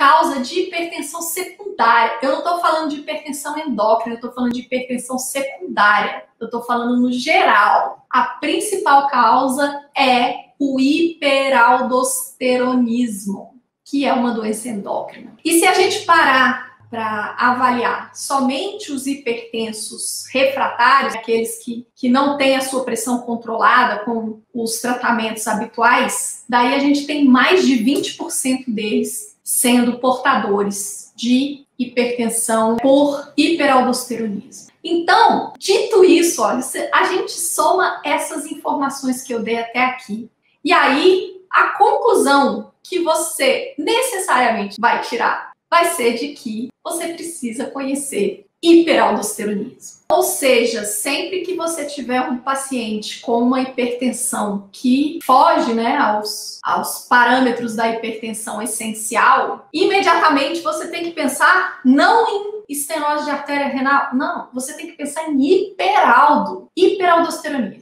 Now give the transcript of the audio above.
causa de hipertensão secundária. Eu não estou falando de hipertensão endócrina, eu estou falando de hipertensão secundária. Eu estou falando no geral. A principal causa é o hiperaldosteronismo, que é uma doença endócrina. E se a gente parar para avaliar somente os hipertensos refratários, aqueles que não têm a sua pressão controlada com os tratamentos habituais, daí a gente tem mais de 20% deles sendo portadores de hipertensão por hiperaldosteronismo. Então, dito isso, olha, a gente soma essas informações que eu dei até aqui, e aí a conclusão que você necessariamente vai tirar vai ser de que você precisa conhecer hiperaldosteronismo. Ou seja, sempre que você tiver um paciente com uma hipertensão que foge, né, aos parâmetros da hipertensão essencial, imediatamente você tem que pensar não em estenose de artéria renal, não, você tem que pensar em hiperaldosteronismo.